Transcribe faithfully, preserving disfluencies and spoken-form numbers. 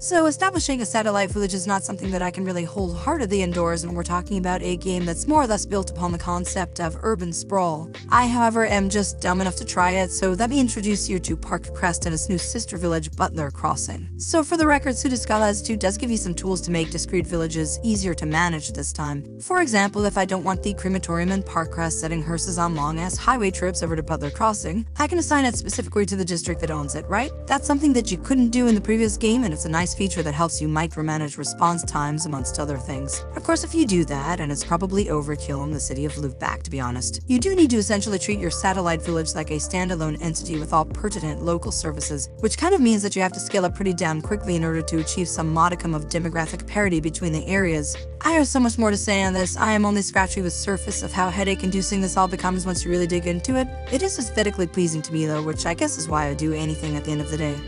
So establishing a satellite village is not something that I can really wholeheartedly endorse when we're talking about a game that's more or less built upon the concept of urban sprawl. I, however, am just dumb enough to try it, so let me introduce you to Parkcrest and its new sister village, Butler Crossing. So for the record, Cities: Skylines two does give you some tools to make discrete villages easier to manage this time. For example, if I don't want the crematorium in Parkcrest setting hearses on long-ass highway trips over to Butler Crossing, I can assign it specifically to the district that owns it, right? That's something that you couldn't do in the previous game, and it's a nice feature that helps you micromanage response times, amongst other things. Of course, if you do that, and it's probably overkill in the city of Lübeck, to be honest, you do need to essentially treat your satellite village like a standalone entity with all pertinent local services, which kind of means that you have to scale up pretty damn quickly in order to achieve some modicum of demographic parity between the areas. I have so much more to say on this. I am only scratching the surface of how headache-inducing this all becomes once you really dig into it. It is aesthetically pleasing to me, though, which I guess is why I do anything at the end of the day.